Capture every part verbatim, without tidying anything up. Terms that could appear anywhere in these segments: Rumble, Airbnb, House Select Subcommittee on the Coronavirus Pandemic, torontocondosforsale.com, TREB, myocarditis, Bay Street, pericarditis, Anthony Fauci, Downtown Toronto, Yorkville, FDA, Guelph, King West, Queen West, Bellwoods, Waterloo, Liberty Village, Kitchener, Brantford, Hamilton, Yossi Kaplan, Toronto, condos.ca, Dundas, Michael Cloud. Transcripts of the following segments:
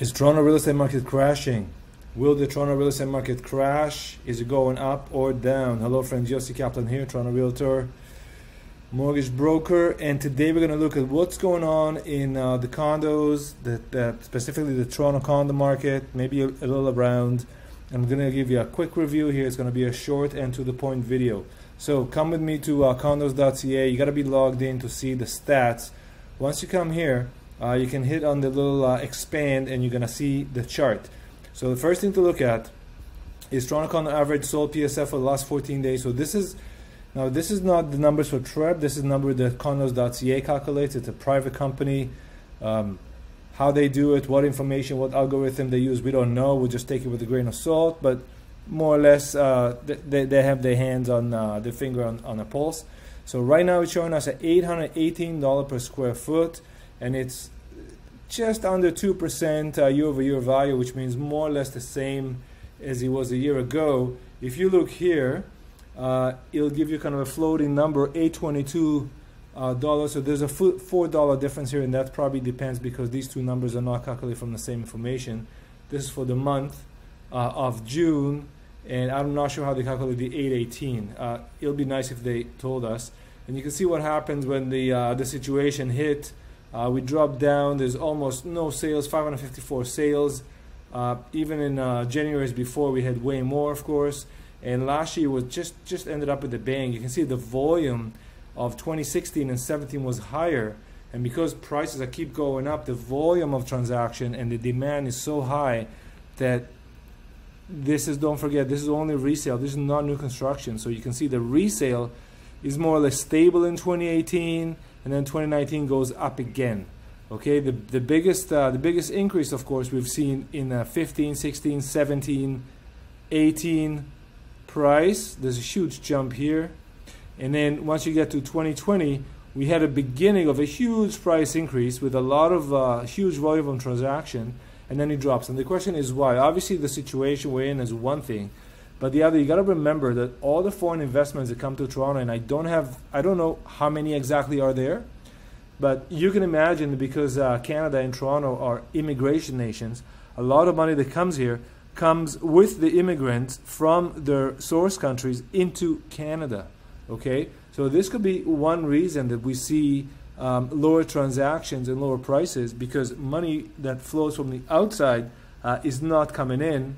Is Toronto real estate market crashing? Will the Toronto real estate market crash? Is it going up or down? Hello friends, Yossi Kaplan here, Toronto Realtor, Mortgage Broker, and today we're going to look at what's going on in uh, the condos, that, that specifically the Toronto condo market, maybe a, a little around. I'm going to give you a quick review here. It's going to be a short and to the point video. So come with me to uh, condos dot c a. You got to be logged in to see the stats. Once you come here, uh, you can hit on the little uh, expand and you're going to see the chart. So the first thing to look at is Toronto condo average sold P S F for the last fourteen days. So this is, now this is not the numbers for T R E B, this is the number that condos dot c a calculates. It's a private company. Um, how they do it, what information, what algorithm they use, we don't know. We'll just take it with a grain of salt, but more or less uh, they, they have their hands on, uh, their finger on, on a pulse. So right now it's showing us at eight hundred eighteen dollars per square foot, and it's just under two percent uh, year-over-year value, which means more or less the same as it was a year ago. If you look here, uh, it'll give you kind of a floating number, eight twenty-two uh, dollars. So there's a four dollar difference here, and that probably depends because these two numbers are not calculated from the same information. This is for the month uh, of June, and I'm not sure how they calculate the eight eighteen. Uh, it'll be nice if they told us. And you can see what happens when the, uh, the situation hit. Uh, we dropped down, there's almost no sales, five hundred fifty-four sales. Uh, even in uh, January as before, we had way more, of course. And last year was just, just ended up with a bang. You can see the volume of twenty sixteen and seventeen was higher. And because prices are keep going up, the volume of transaction and the demand is so high that this is, don't forget, this is only resale. This is not new construction. So you can see the resale is more or less stable in twenty eighteen. And then twenty nineteen goes up again. Okay, the the biggest uh, the biggest increase, of course, we've seen in uh, fifteen, sixteen, seventeen, eighteen price. There's a huge jump here, and then once you get to twenty twenty, we had a beginning of a huge price increase with a lot of uh, huge volume of transaction, and then it drops. And the question is why? Obviously, the situation we're in is one thing, but the other, you got to remember that all the foreign investments that come to Toronto, and I don't have, I don't know how many exactly are there, but you can imagine because uh, Canada and Toronto are immigration nations, a lot of money that comes here comes with the immigrants from their source countries into Canada, okay? So this could be one reason that we see um, lower transactions and lower prices, because money that flows from the outside uh, is not coming in.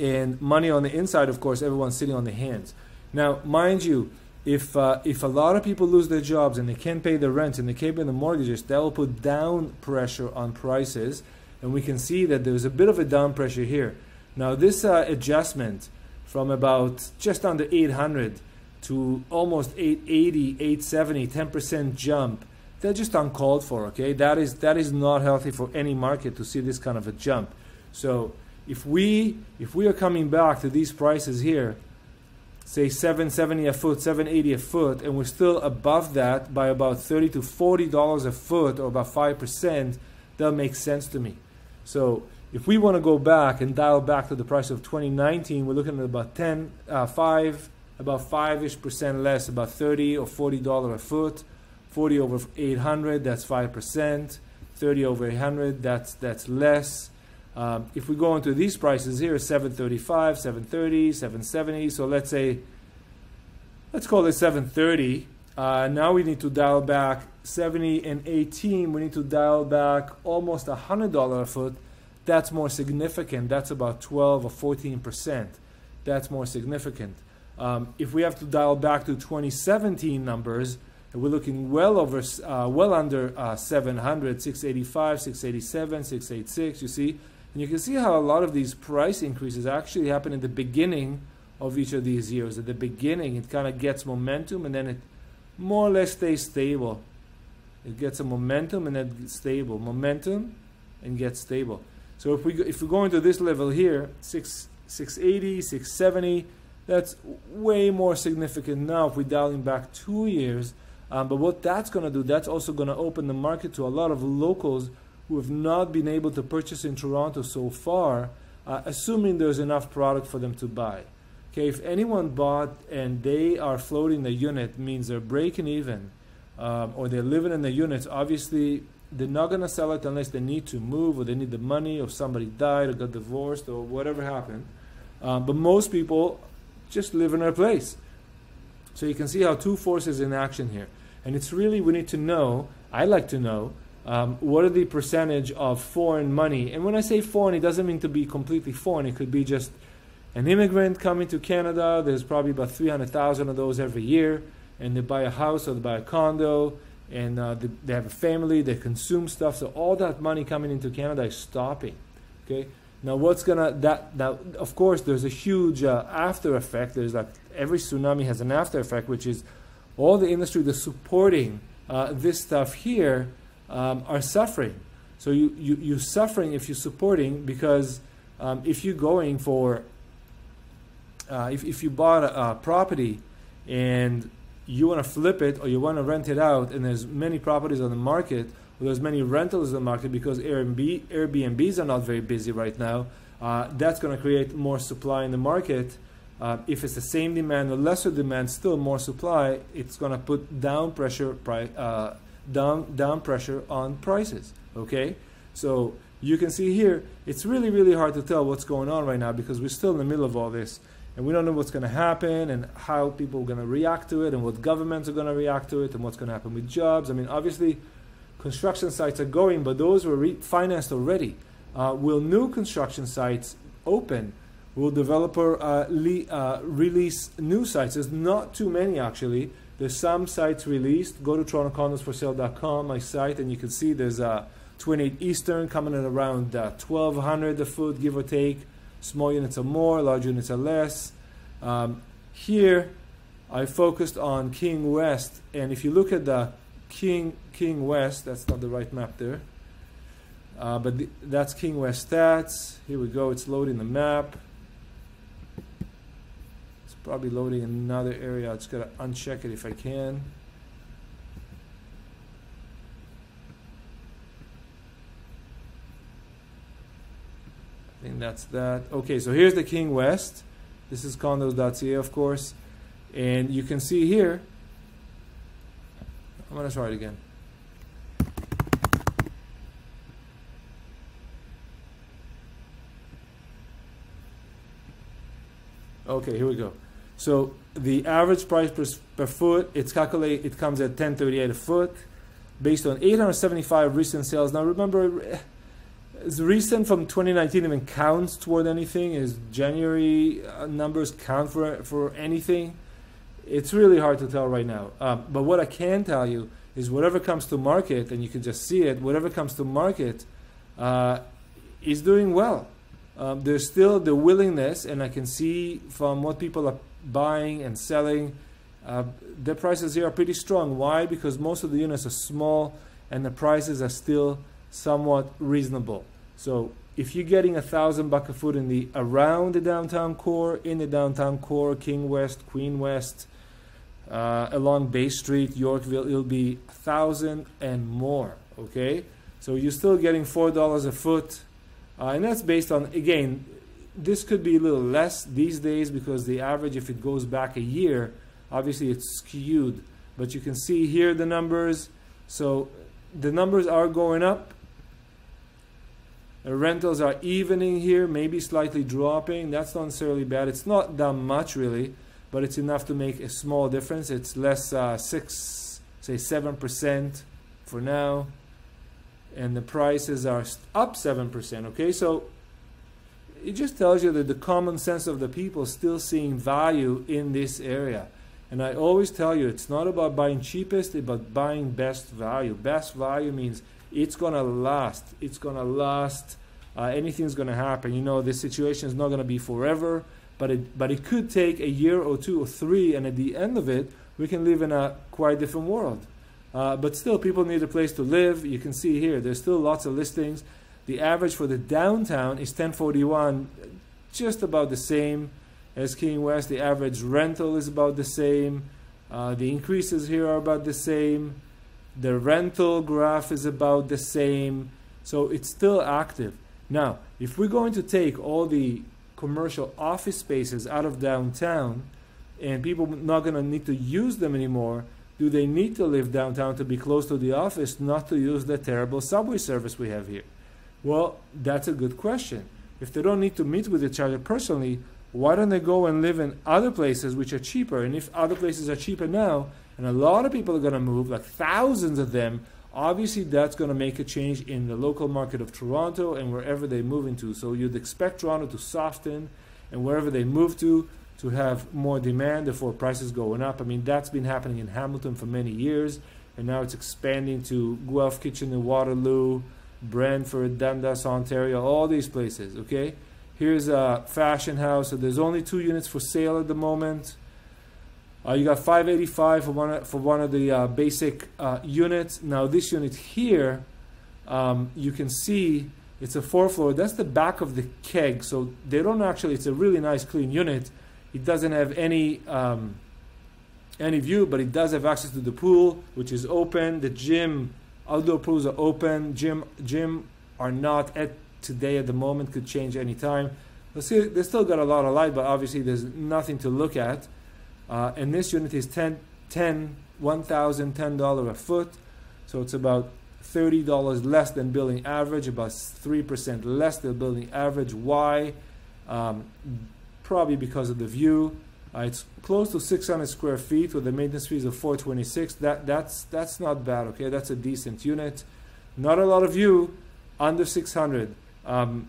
And money on the inside, of course, everyone's sitting on their hands. Now, mind you, if uh, if a lot of people lose their jobs and they can't pay the rent and they can't pay the mortgages, that will put down pressure on prices. And we can see that there's a bit of a down pressure here. Now, this uh, adjustment from about just under eight hundred to almost eight eighty, eight seventy, ten percent jump, they're just uncalled for, okay? That is, that is not healthy for any market to see this kind of a jump. So If we if we are coming back to these prices here, say seven seventy a foot, seven eighty a foot, and we're still above that by about thirty to forty dollars a foot, or about five percent, that makes sense to me. So if we want to go back and dial back to the price of twenty nineteen, we're looking at about ten, uh, five, about five-ish percent less, about thirty or forty dollars a foot. forty over eight hundred, that's five percent. thirty over eight hundred, that's that's less. Um, if we go into these prices here, seven thirty-five, seven thirty, seven seventy, so let's say, let's call it seven thirty. Uh, now we need to dial back seventy and eighteen. We need to dial back almost one hundred dollars a foot. That's more significant. That's about twelve or fourteen percent. That's more significant. Um, if we have to dial back to twenty seventeen numbers, we're looking well over, uh, well under uh, seven hundred, six eighty-five, six eighty-seven, six eighty-six, you see. And you can see how a lot of these price increases actually happen at the beginning of each of these years. At the beginning, it kind of gets momentum, and then it more or less stays stable. It gets a momentum and then it's stable. Momentum and gets stable. So if we go, if we go into this level here, six eighty, six seventy, that's way more significant now if we're dialing back two years. Um, but what that's going to do, that's also going to open the market to a lot of locals who have not been able to purchase in Toronto so far, uh, assuming there's enough product for them to buy. Okay, if anyone bought and they are floating the unit, means they're breaking even, um, or they're living in the units, obviously they're not going to sell it unless they need to move or they need the money or somebody died or got divorced or whatever happened. Uh, but most people just live in their place. So you can see how two forces in action here. And it's really, we need to know, I like to know, um, what are the percentage of foreign money? And when I say foreign, it doesn't mean to be completely foreign. It could be just an immigrant coming to Canada. There's probably about three hundred thousand of those every year. And they buy a house or they buy a condo. And uh, they, they have a family. They consume stuff. So all that money coming into Canada is stopping. Okay. Now what's gonna that now? Of course, there's a huge uh, after effect. There's like every tsunami has an after effect, which is all the industry that's supporting uh, this stuff here um, are suffering. So you you you're suffering if you're supporting, because um, if you're going for uh, if if you bought a, a property and you want to flip it or you want to rent it out, and there's many properties on the market. Well, there's many rentals in the market because Airbnb, Airbnbs are not very busy right now. Uh, that's going to create more supply in the market. Uh, if it's the same demand or lesser demand, still more supply, it's going to put down pressure, uh, down, down pressure on prices. Okay, so you can see here, it's really, really hard to tell what's going on right now because we're still in the middle of all this. And we don't know what's going to happen and how people are going to react to it and what governments are going to react to it and what's going to happen with jobs. I mean, obviously, construction sites are going, but those were refinanced already. Uh, will new construction sites open? Will developer uh, le uh, release new sites? There's not too many, actually. There's some sites released. Go to toronto condos for sale dot com, my site, and you can see there's uh, twenty-eight Eastern coming at around uh, twelve hundred a foot, give or take. Small units are more, large units are less. Um, here, I focused on King West, and if you look at the King King West, that's not the right map there, uh, but th that's King West stats. Here we go. It's loading the map. It's probably loading another area. I just gotta uncheck it if I can. I think that's that. Okay, so here's the King West. This is condos dot c a, of course, and you can see here. I'm going to try it again. Okay, here we go. So the average price per, per foot, it's calculate, it comes at ten thirty-eight a foot based on eight hundred seventy-five recent sales. Now remember, it's recent from twenty nineteen even counts toward anything. Is January uh, numbers count for, for anything? It's really hard to tell right now. Um, but what I can tell you is whatever comes to market, and you can just see it, whatever comes to market uh, is doing well. Um, there's still the willingness, and I can see from what people are buying and selling, uh, the prices here are pretty strong. Why? Because most of the units are small, and the prices are still somewhat reasonable. So if you're getting a thousand buck a foot in the around the downtown core, in the downtown core, King West, Queen West, Uh, along Bay Street, Yorkville, it'll be a thousand and more. Okay, so you're still getting four dollars a foot, uh, and that's based on, again, this could be a little less these days because the average, if it goes back a year, obviously it's skewed. But you can see here the numbers, so the numbers are going up. The rentals are evening here, maybe slightly dropping. That's not necessarily bad. It's not that much really, but it's enough to make a small difference. It's less uh, six, say seven percent for now, and the prices are up seven percent. Okay, so it just tells you that the common sense of the people still seeing value in this area. And I always tell you, it's not about buying cheapest, it's about buying best value. Best value means it's gonna last. It's gonna last. Uh, anything's gonna happen. You know, this situation is not gonna be forever. But it, but it could take a year or two or three, and at the end of it, we can live in a quite different world. Uh, but still, people need a place to live. You can see here, there's still lots of listings. The average for the downtown is ten forty-one, just about the same as King West. The average rental is about the same. Uh, the increases here are about the same. The rental graph is about the same. So it's still active. Now, if we're going to take all the commercial office spaces out of downtown and people not going to need to use them anymore, do they need to live downtown to be close to the office, not to use the terrible subway service we have here? Well, that's a good question. If they don't need to meet with each other personally, why don't they go and live in other places which are cheaper? And if other places are cheaper now, and a lot of people are going to move, like thousands of them, obviously that's going to make a change in the local market of Toronto and wherever they move into. So you'd expect Toronto to soften, and wherever they move to, to have more demand, therefore prices going up. I mean, that's been happening in Hamilton for many years, and now it's expanding to Guelph, Kitchener, Waterloo, Brantford, Dundas, Ontario, all these places, okay? Here's a fashion house, so there's only two units for sale at the moment. Uh, you got five eighty-five for one, for one of the uh, basic uh, units. Now this unit here, um, you can see it's a four floor. That's the back of the keg, so they don't actually, it's a really nice clean unit. It doesn't have any um, any view, but it does have access to the pool, which is open. The gym, outdoor pools are open. Gym gym are not at today at the moment, could change any time. Let's see, they still got a lot of light, but obviously there's nothing to look at. Uh, and this unit is ten, ten, one thousand ten dollars a foot, so it's about thirty dollars less than building average, about three percent less than building average. Why? Um, probably because of the view. Uh, it's close to six hundred square feet with the maintenance fees of four twenty-six. That that's that's not bad. Okay, that's a decent unit. Not a lot of view, under six hundred. Um,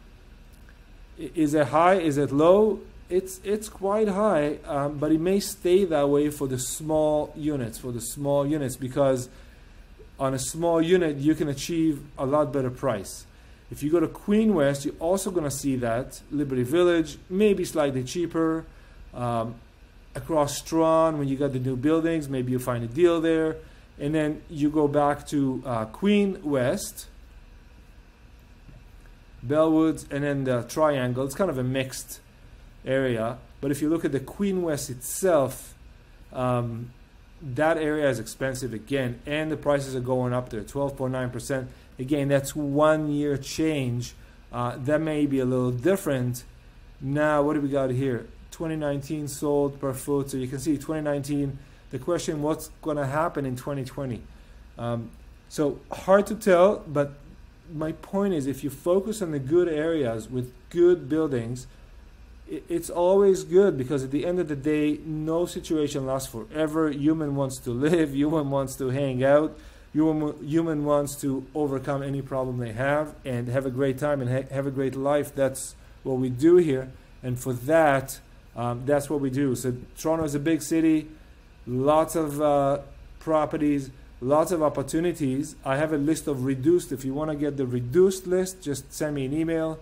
is it high? Is it low? It's it's quite high, um, but it may stay that way for the small units. For the small units, because on a small unit you can achieve a lot better price. If you go to Queen West, you're also going to see that. Liberty Village, maybe slightly cheaper. Um, across Toronto, when you got the new buildings, maybe you find a deal there. And then you go back to uh, Queen West, Bellwoods, and then the Triangle. It's kind of a mixed area. But if you look at the Queen West itself, um, that area is expensive again. And the prices are going up there, twelve point nine percent. Again, that's one year change. Uh, that may be a little different. Now, what do we got here? twenty nineteen sold per foot. So you can see twenty nineteen. The question, what's going to happen in twenty twenty? Um, so hard to tell, but my point is if you focus on the good areas with good buildings, it, it's always good, because at the end of the day, no situation lasts forever. Human wants to live. Human wants to hang out. Human wants to overcome any problem they have and have a great time and ha have a great life. That's what we do here. And for that, um, that's what we do. So Toronto is a big city, lots of uh, properties, lots of opportunities. I have a list of reduced. If you want to get the reduced list, just send me an email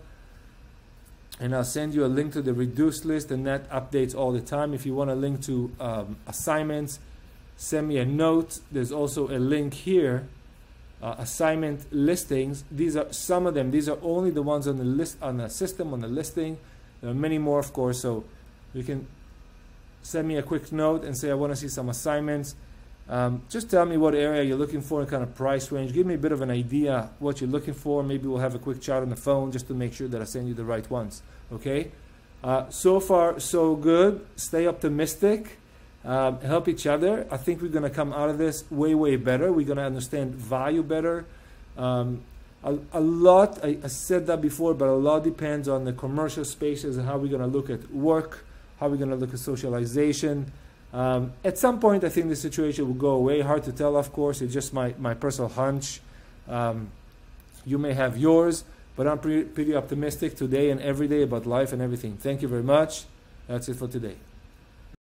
and I'll send you a link to the reduced list, and that updates all the time. If you want a link to um, assignments, send me a note. There's also a link here, uh, assignment listings. These are some of them. These are only the ones on the list, on the system, on the listing. There are many more, of course, so you can send me a quick note and say, I want to see some assignments. Um, just tell me what area you're looking for and kind of price range. Give me a bit of an idea what you're looking for. Maybe we'll have a quick chat on the phone just to make sure that I send you the right ones, okay? Uh, so far, so good. Stay optimistic. Um, help each other. I think we're going to come out of this way, way better. We're going to understand value better. Um, a, a lot, I, I said that before, but a lot depends on the commercial spaces and how we're going to look at work, how we're going to look at socialization. Um, at some point, I think the situation will go away. Hard to tell, of course. It's just my, my personal hunch. Um, you may have yours, but I'm pretty, pretty optimistic today and every day about life and everything. Thank you very much. That's it for today.